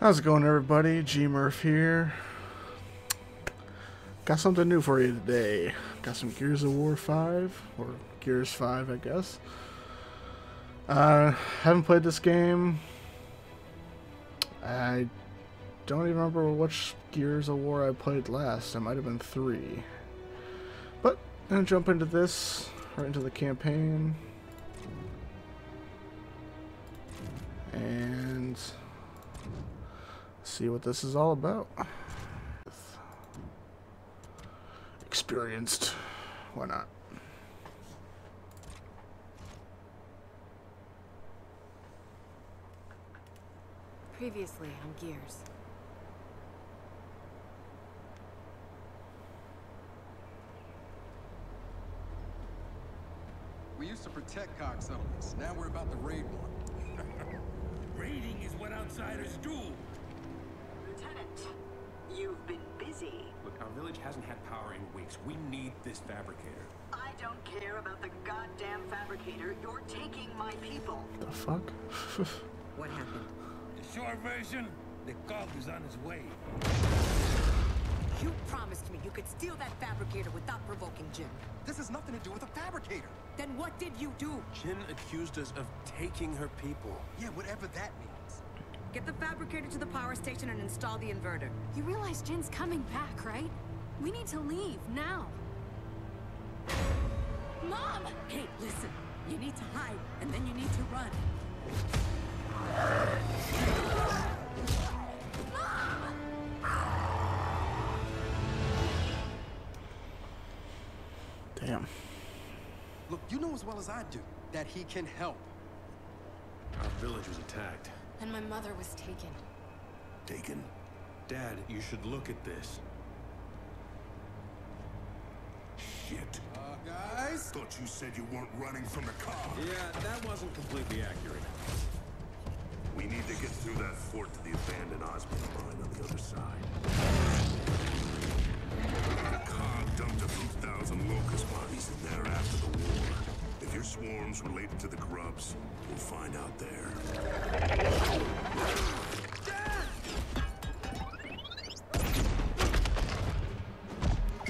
How's it going, everybody? GMurf here. Got something new for you today. Got some Gears of War 5, or Gears 5, I guess. Haven't played this game. I don't even remember which Gears of War I played last. It might have been 3. But I'm gonna jump into this, right into the campaign. And see what this is all about. Experienced. Why not? Previously on Gears. We used to protect cocksuckers. Now we're about to raid one. Raiding is what outsiders do. Lieutenant, you've been busy. Look, our village hasn't had power in weeks. We need this fabricator. I don't care about the goddamn fabricator. You're taking my people. The fuck? What happened? The short version, the Gulf is on his way. You promised me you could steal that fabricator without provoking Jin. This has nothing to do with the fabricator. Then what did you do? Jin accused us of taking her people. Yeah, whatever that means. Get the fabricator to the power station and install the inverter. You realize Jin's coming back, right? We need to leave now. Mom! Hey, listen. You need to hide, and then you need to run. Damn. Look, you know as well as I do that he can help. Our village was attacked. And my mother was taken. Taken? Dad, you should look at this. Shit. Guys? Thought you said you weren't running from the cops. Yeah, that wasn't completely accurate. We need to get through that fort to the abandoned Osman mine on the other side. The Cobb dumped a few thousand locust bodies in there after the war. If your swarm's related to the grubs, we'll find out there.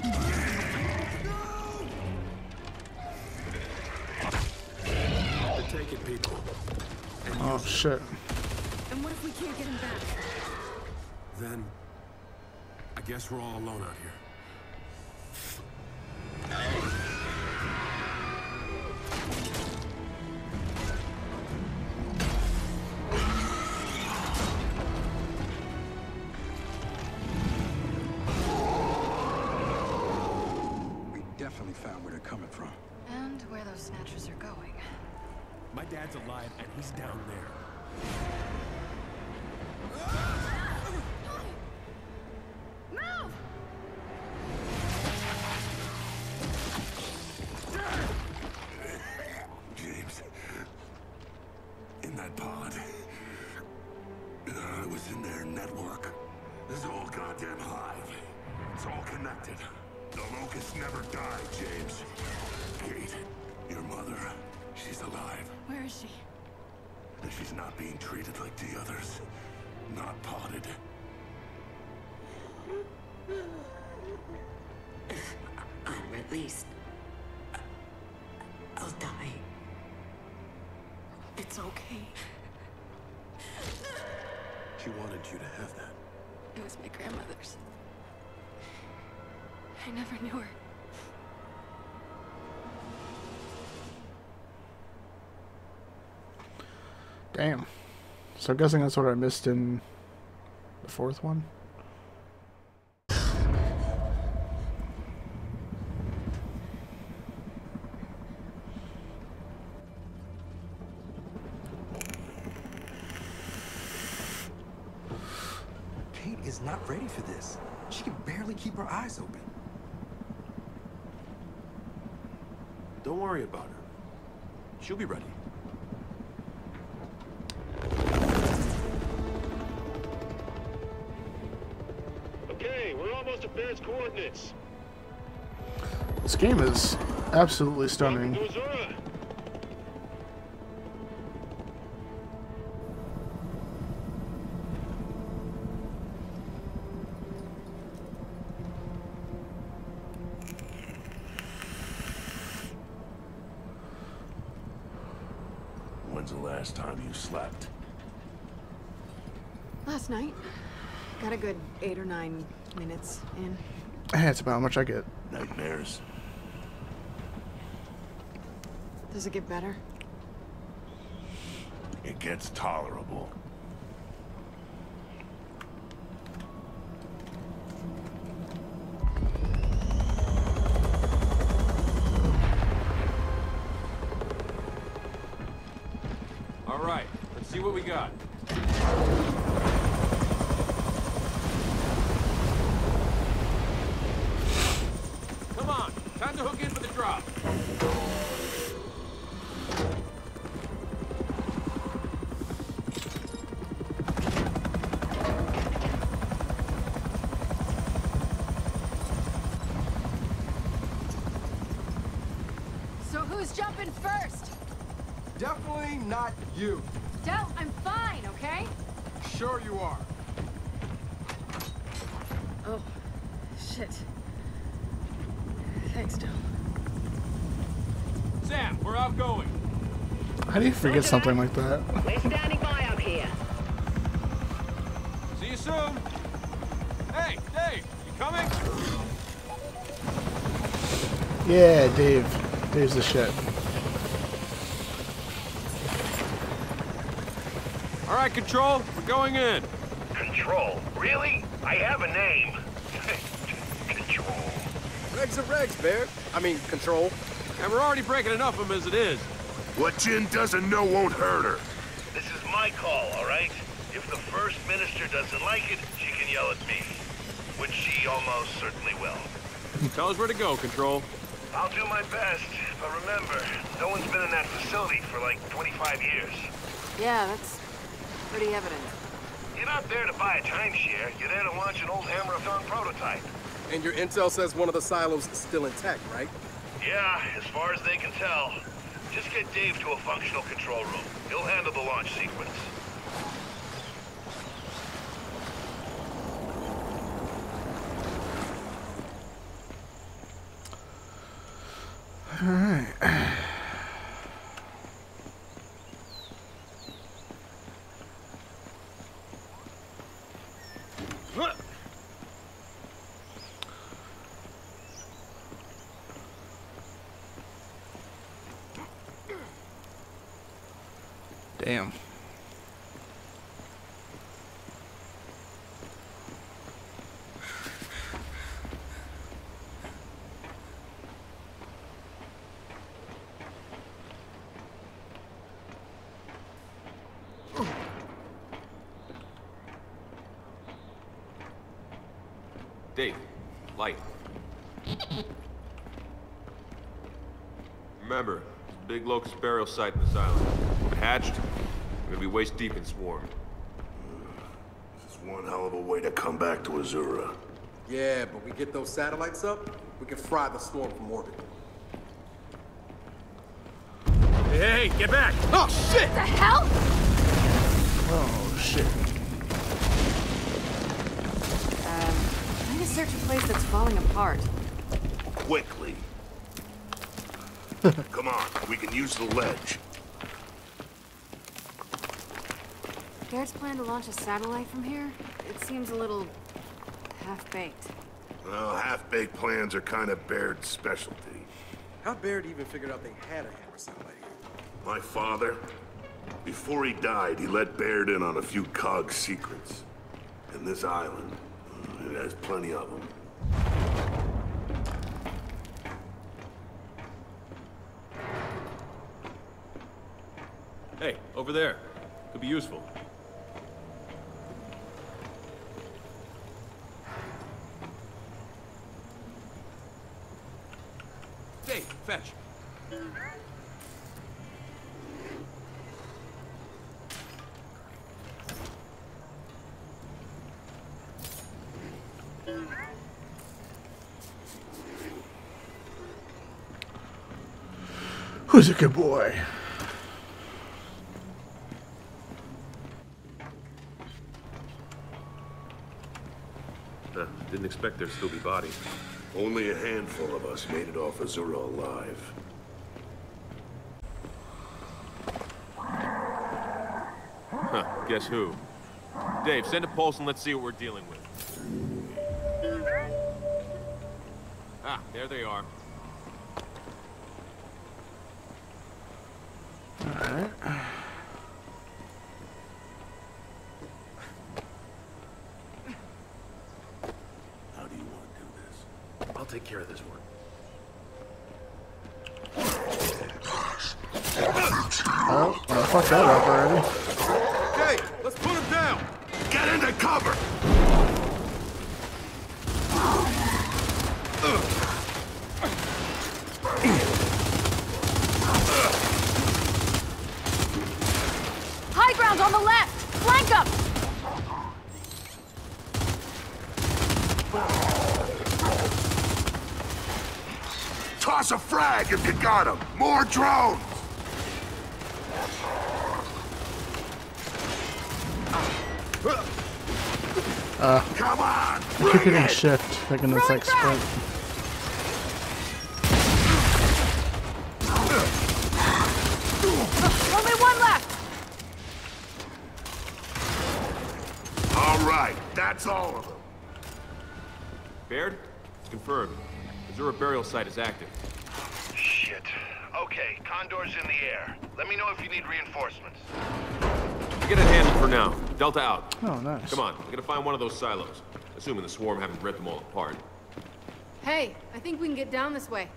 No! Take it, people. Oh shit. Then, I guess we're all alone out here. We definitely found where they're coming from. And where those snatchers are going. My dad's alive and he's down there. I never knew her. Damn. So I'm guessing that's what I missed in the fourth one. Kate is not ready for this. She can barely keep her eyes open. Don't worry about her. She'll be ready. Okay, we're almost at Baird's coordinates. This game is absolutely stunning. When's the last time you slept? Last night. Got a good 8 or 9 minutes in. That's about how much I get. Nightmares. Does it get better? It gets tolerable. All right, let's see what we got. Come on, time to hook in for the drop. You. Del, I'm fine, okay? Sure you are. Oh, shit. Thanks, Del. Sam, we're outgoing. How do you forget something like that? We're standing by up here. See you soon. Hey, Dave, you coming? Yeah, Dave. Dave's the shit. All right, Control, we're going in. Control? Really? I have a name. Control. Regs are regs, Baird. I mean, Control. And we're already breaking enough of them as it is. What Jin doesn't know won't hurt her. This is my call, all right? If the First Minister doesn't like it, she can yell at me. Which she almost certainly will. Tell us where to go, Control. I'll do my best, but remember, no one's been in that facility for like 25 years. Yeah, that's... pretty evident. You're not there to buy a timeshare. You're there to launch an old Hammer of Dawn prototype. And your intel says one of the silos is still intact, right? Yeah, as far as they can tell. Just get Dave to a functional control room. He'll handle the launch sequence. All right. Damn. Dave, light. Remember, there's a big locust burial site in this island. When hatched, we're gonna be waist deep in swarm. This is one hell of a way to come back to Azura. Yeah, but we get those satellites up, we can fry the swarm from orbit. Hey, hey, get back! Oh shit! What the hell? Oh shit. I need to search a place that's falling apart. Quickly. Come on, we can use the ledge. Baird's plan to launch a satellite from here? It seems a little... half-baked. Well, half-baked plans are kind of Baird's specialty. How'd Baird even figured out they had a Hammer satellite here? My father? Before he died, he let Baird in on a few cog secrets. And this island, it has plenty of them. Hey, over there. Could be useful. Hey, fetch. Who's a good boy? Didn't expect there'd still be bodies. Only a handful of us made it off Azura alive. Huh, guess who? Dave, send a pulse and let's see what we're dealing with. Ah, there they are. Alright. How do you want to do this? I'll take care of this one. Oh, I fucked that up already. Okay, let's put him down! Get into cover! High ground on the left! Flank up! Toss a frag if you got him! More drones! Come on! I keep hitting shift, thinking it's like sprint. Only one left! Alright, that's all of them. Baird? It's confirmed. Azura burial site is active. Shit. Okay, Condor's in the air. Let me know if you need reinforcements. Get a handle for now. Delta out. Oh, nice. Come on, we're gonna find one of those silos. Assuming the swarm haven't ripped them all apart. Hey, I think we can get down this way.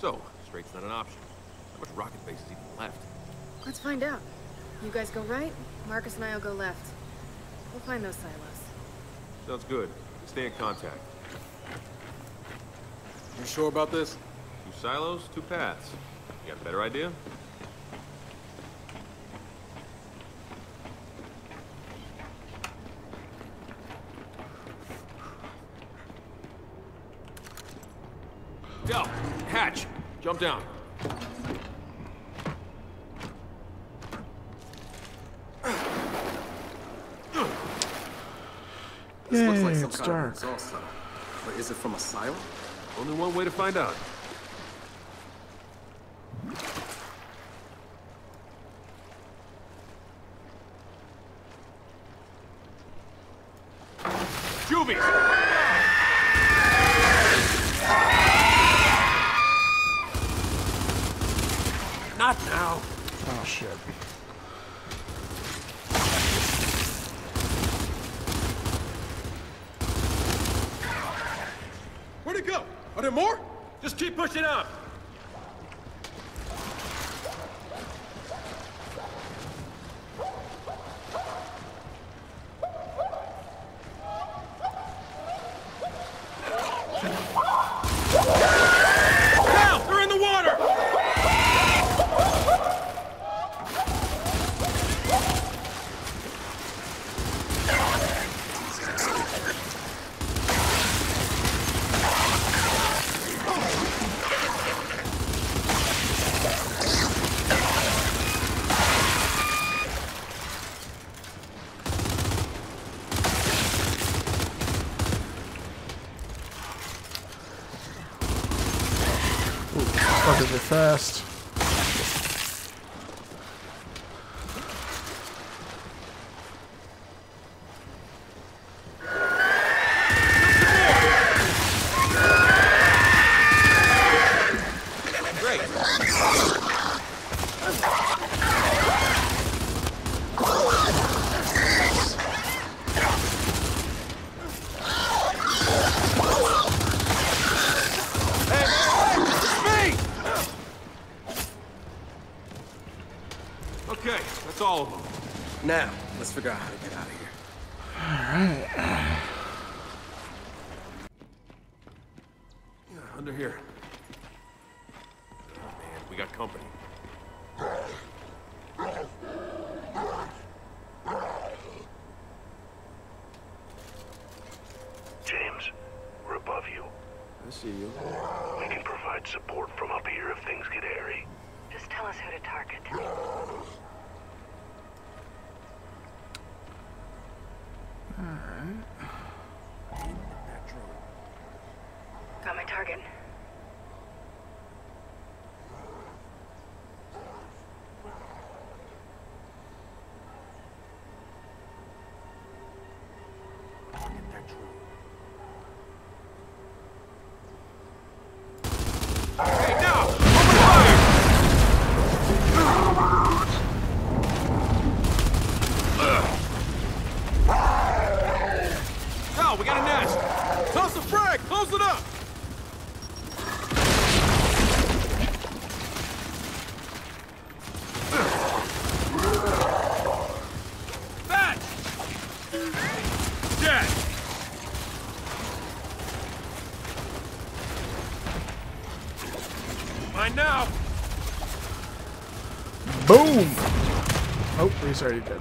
So, straight's not an option. How much rocket base is even left? Let's find out. You guys go right, Marcus and I'll go left. We'll find those silos. Sounds good. Stay in contact. You sure about this? 2 silos, 2 paths. You got a better idea? Del! Hatch! Jump down. This looks like some kind of exhaust tunnel. But is it from a silo? Only one way to find out. Juvie! Not now! Oh, shit. Are there more? Just keep pushing out. Now, they're in the water. Fast. Okay, that's all of them. Now, let's figure out how to get out of here. All right. Yeah, under here. Oh, man, we got company. James, we're above you. I see you. We can provide support from up here if things get airy. Just tell us who to target. Alright. Got my target. Boom! Oh, he's already dead.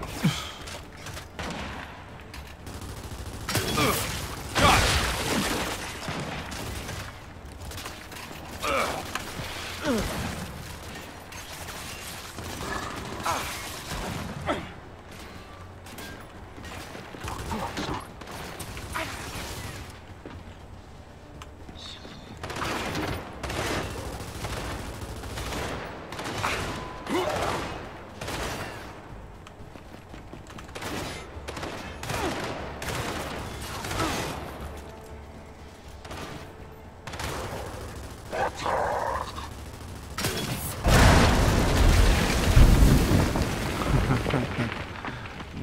Got it.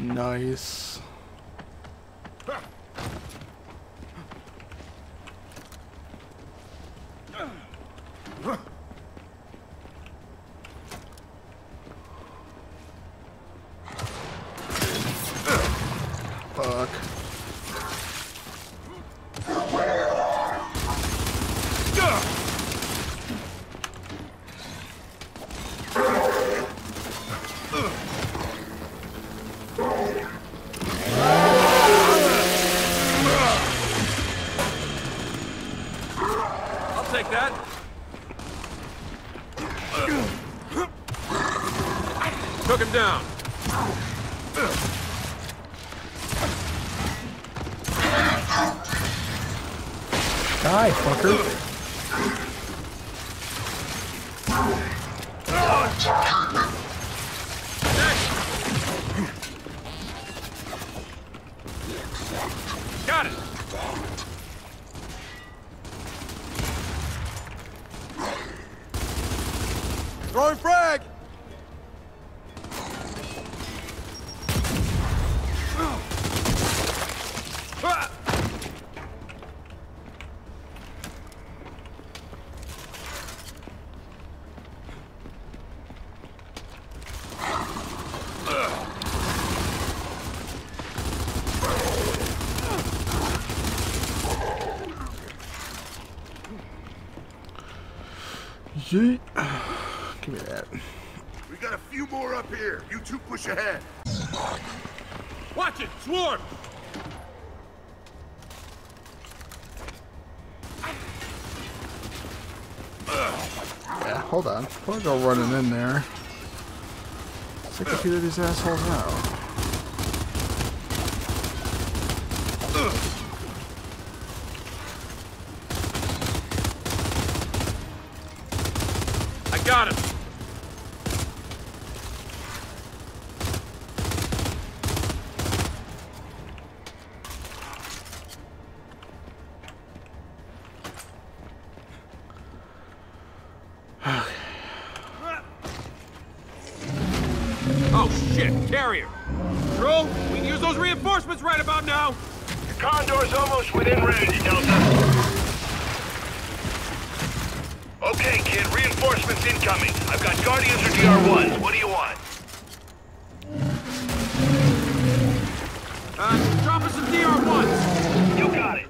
Nice. Fuck. Die, fucker. Got it. Throwing frag. Give me that. We got a few more up here. You two push ahead. Watch it, swarm! Yeah, hold on. I'll go running in there. Let's take a few of these assholes out. Got him. Oh shit, carrier. Bro, we can use those reinforcements right about now. The Condor's almost within range, Delta. Okay, kid, reinforcements incoming. I've got Guardians or DR1s. What do you want? Drop us some DR1s. You got it.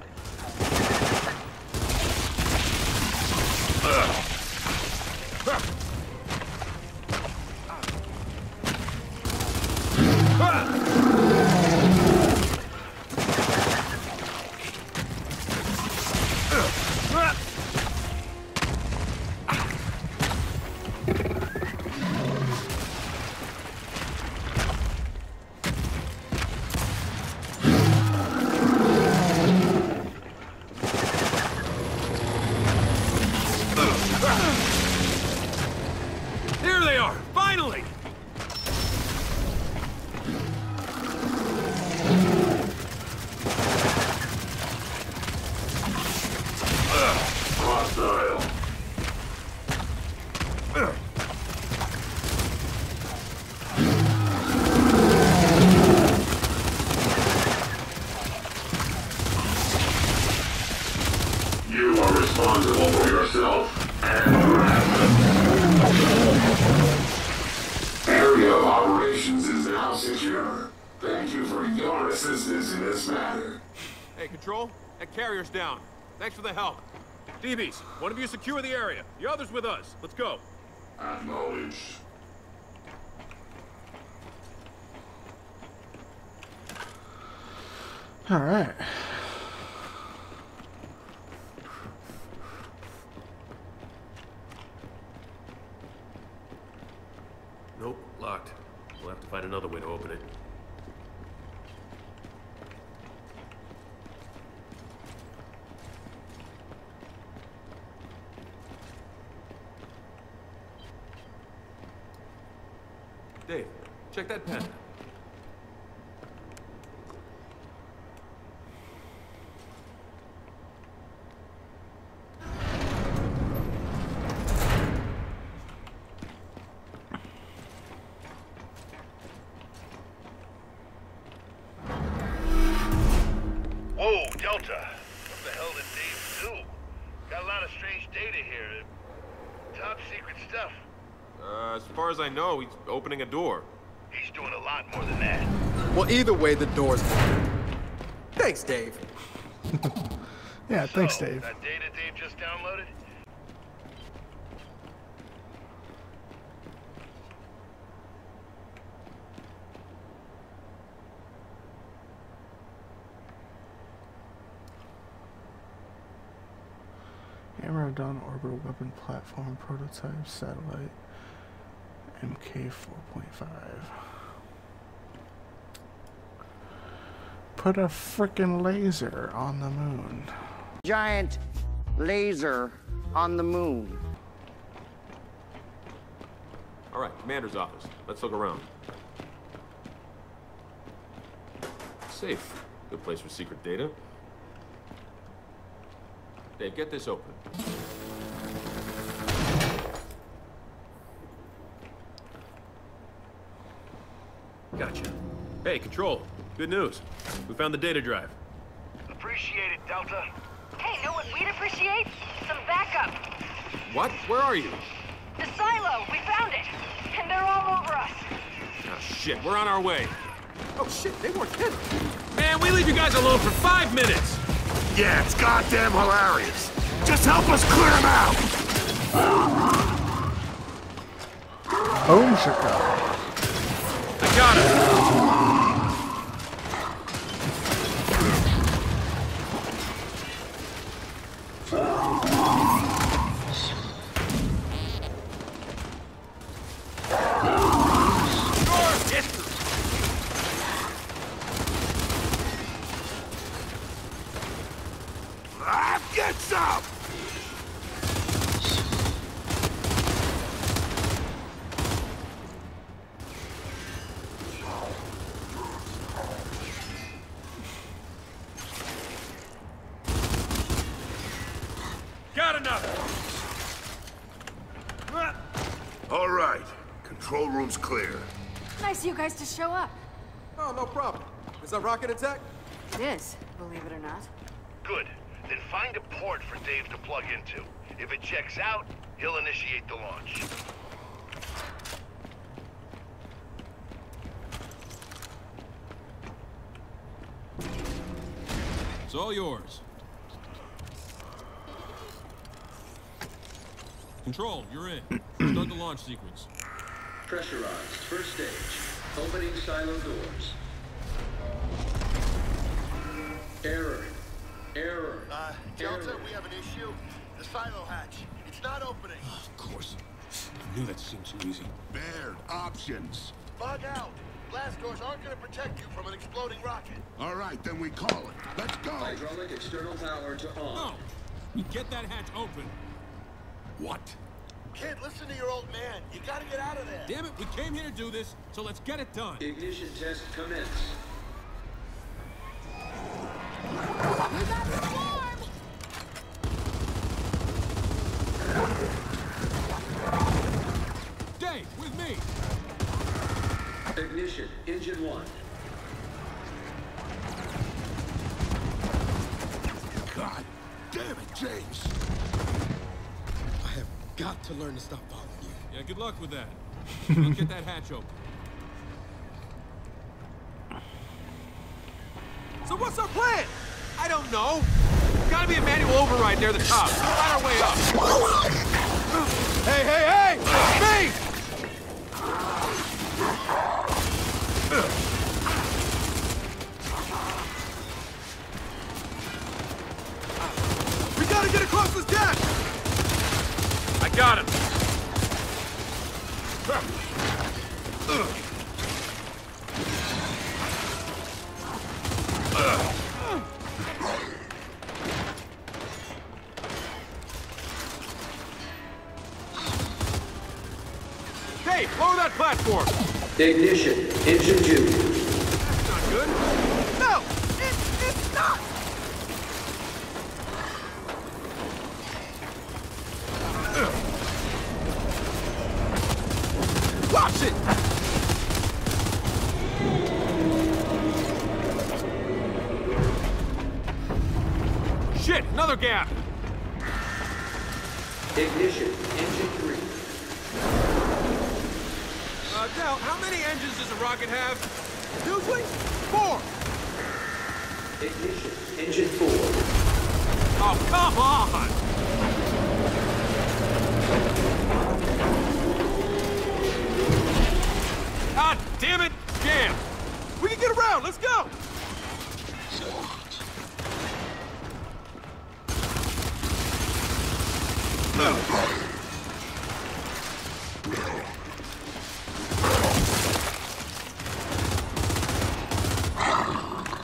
operations is now secure. Thank you for your assistance in this matter. Hey, Control, that carrier's down. Thanks for the help. DBs, one of you secure the area. The other's with us. Let's go. Acknowledged. All right. Nope, locked. We'll have to find another way to open it. Dave, check that pen. No, he's opening a door. He's doing a lot more than that. Well, either way, the door's open. Thanks, Dave. Yeah, so, thanks, Dave. That data Dave just downloaded? Hammer of Dawn orbital weapon platform prototype satellite. MK 4.5. Put a frickin' laser on the moon. Giant laser on the moon. All right, Commander's office. Let's look around. Safe. Good place for secret data. Dave, get this open. Gotcha. Hey, Control. Good news. We found the data drive. Appreciate it, Delta. Hey, know what we'd appreciate? Some backup. What? Where are you? The silo. We found it. And they're all over us. Oh, shit. We're on our way. Oh, shit. They weren't kidding. Man, we leave you guys alone for 5 minutes. Yeah, it's goddamn hilarious. Just help us clear them out. Oh, Chicago. Got it. To show up. Oh, no problem. Is that rocket attack? It is, believe it or not. Good. Then find a port for Dave to plug into. If it checks out, he'll initiate the launch. It's all yours. Control, you're in. Start the launch sequence. Pressurized. First stage. Opening silo doors. Error. Error. Delta, error. We have an issue. The silo hatch. It's not opening. Of course. I knew that seemed too easy. Baird, options. Bug out. Blast doors aren't going to protect you from an exploding rocket. All right, then we call it. Let's go. Hydraulic external power to on. No. You get that hatch open. What? Kid, listen to your old man. You gotta get out of there. Damn it, we came here to do this, so let's get it done. Ignition test commence. We got the storm! Dave, with me! Ignition, engine one. God damn it, James! Got to learn to stop following you. Yeah, good luck with that. Let's get that hatch open. So what's our plan? I don't know. There's gotta be a manual override near the top. Find our way up. Hey, hey, hey! It's me! We gotta get across this deck! I got him! Hey, lower that platform! Ignition, engine 2. That's not good. No, it's not! Watch it! Shit, another gap! Ignition, engine 3. Now, how many engines does a rocket have? Usually, 4. Ignition, engine 4. Oh, come on! God damn it! Jam! We can get around! Let's go!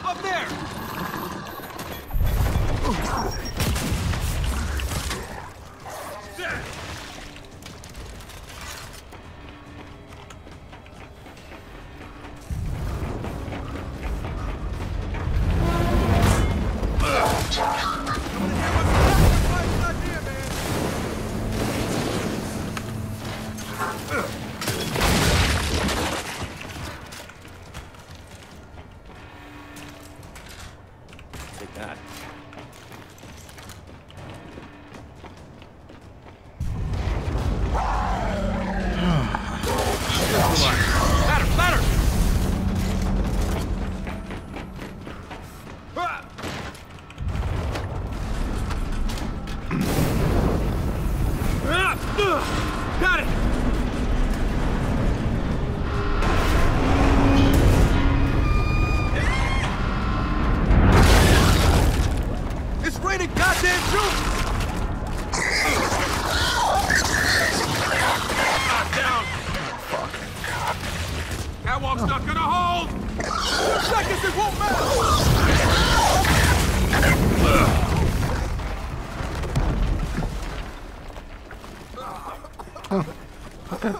Up there!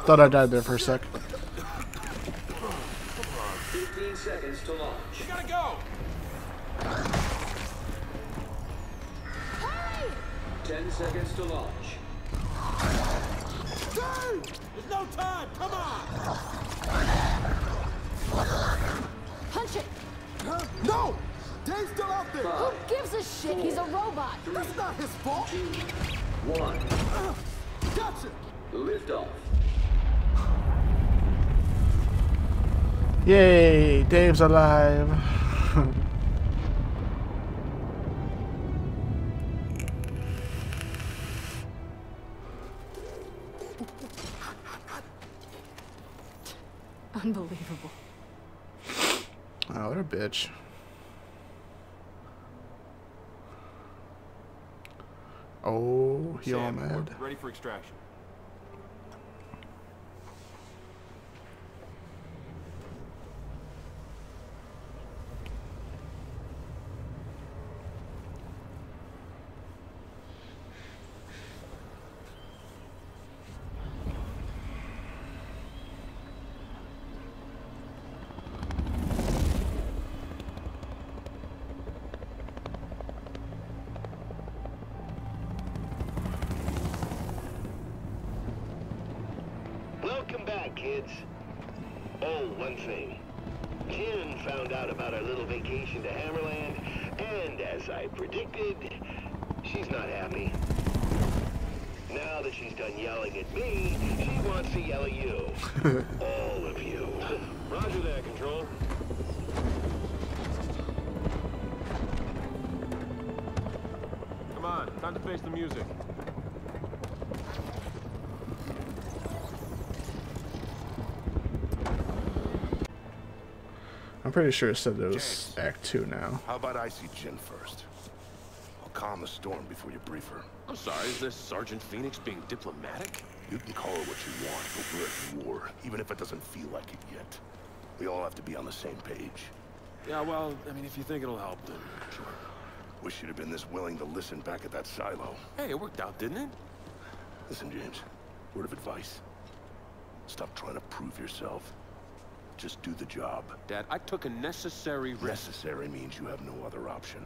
Thought I died there for a sec. 15 seconds to launch. We gotta go. Hey! 10 seconds to launch. Dude, there's no time. Come on. Punch it. Huh? No. Dave's still out there. 5, who gives a shit? 4, he's a robot. 3, that's not his fault. 2, 1. Gotcha. Lift off. Yay, Dave's alive. Unbelievable. Oh, what a bitch. Oh, he all mad. Ready for extraction. Kids. Oh, one thing. Jin found out about our little vacation to Hammerland, and as I predicted, she's not happy. Now that she's done yelling at me, she wants to yell at you. All of you. Roger that, Control. Time to face the music. I'm pretty sure it said that it was Act 2 now. How about I see Jin first? I'll calm the storm before you brief her. I'm sorry, is this Sergeant Phoenix being diplomatic? You can call her what you want, but we're at war, even if it doesn't feel like it yet. We all have to be on the same page. Yeah, well, I mean, if you think it'll help, then sure. Wish you'd have been this willing to listen back at that silo. Hey, it worked out, didn't it? Listen, James, word of advice. Stop trying to prove yourself. Just do the job. Dad, I took a necessary risk. Necessary means you have no other option.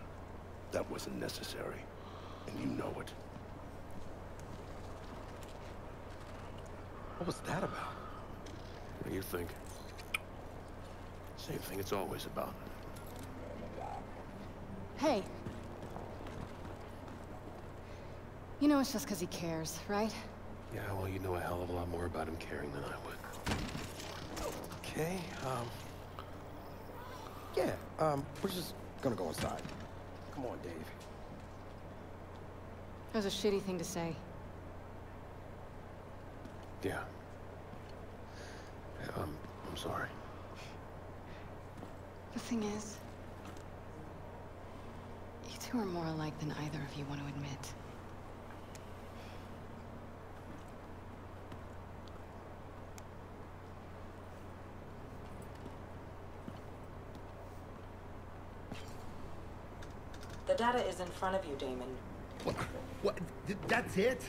That wasn't necessary, and you know it. What was that about? What do you think? Same thing it's always about. Hey. You know it's just because he cares, right? Yeah, well, you know a hell of a lot more about him caring than I would. Okay, we're just gonna go inside. Come on, Dave. That was a shitty thing to say. Yeah. I'm sorry. The thing is, you two are more alike than either of you want to admit. The data is in front of you, Damon. What? That's it?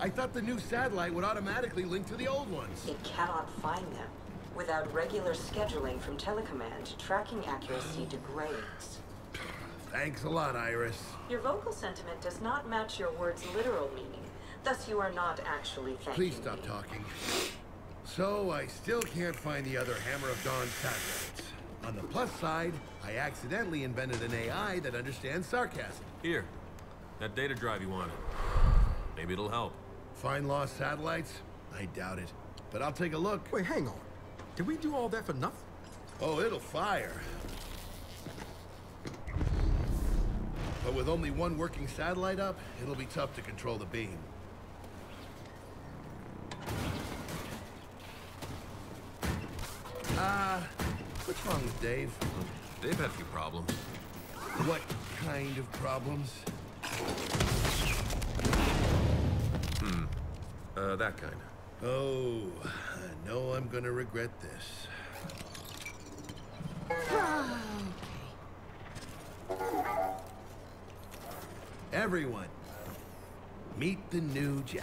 I thought the new satellite would automatically link to the old ones. It cannot find them. Without regular scheduling from telecommand, tracking accuracy degrades. Thanks a lot, Iris. Your vocal sentiment does not match your word's literal meaning. Thus, you are not actually thanking Please stop me. Talking. So, I still can't find the other Hammer of Dawn satellites. On the plus side, I accidentally invented an AI that understands sarcasm. Here, that data drive you wanted. Maybe it'll help. Find lost satellites? I doubt it. But I'll take a look. Wait, hang on. Did we do all that for nothing? Oh, it'll fire. But with only one working satellite up, it'll be tough to control the beam. What's wrong with Dave? They've had a few problems. What kind of problems? That kind. Oh, I know I'm gonna regret this. Everyone, meet the new Jack.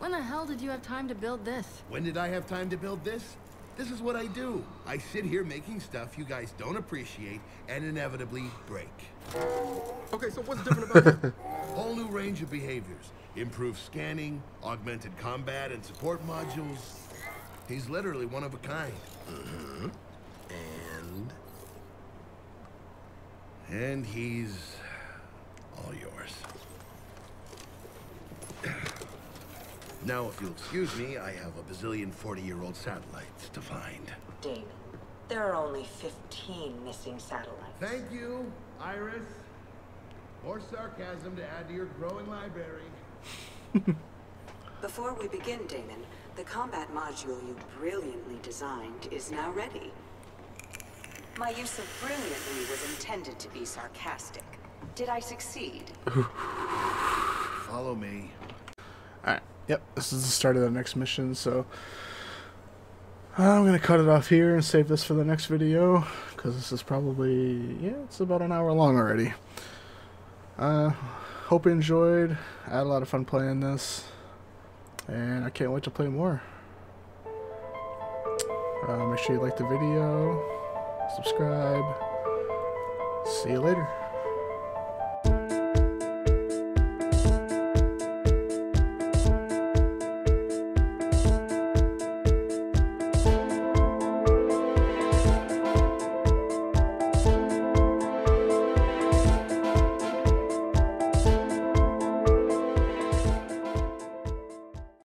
When the hell did you have time to build this? When did I have time to build this? This is what I do. I sit here making stuff you guys don't appreciate and inevitably break. Okay, so what's different about it? Whole new range of behaviors. Improved scanning, augmented combat and support modules. He's literally one of a kind. Mm-hmm. And he's all yours. Now, if you'll excuse me, I have a bazillion 40-year-old satellites to find. Damon, there are only 15 missing satellites. Thank you, Iris. More sarcasm to add to your growing library. Before we begin, Damon, the combat module you brilliantly designed is now ready. My use of brilliantly was intended to be sarcastic. Did I succeed? Follow me. Alright, yep, this is the start of the next mission, so I'm gonna cut it off here and save this for the next video, because this is probably, yeah, it's about an hour long already. Hope you enjoyed. I had a lot of fun playing this, and I can't wait to play more. Make sure you like the video, subscribe. See you later.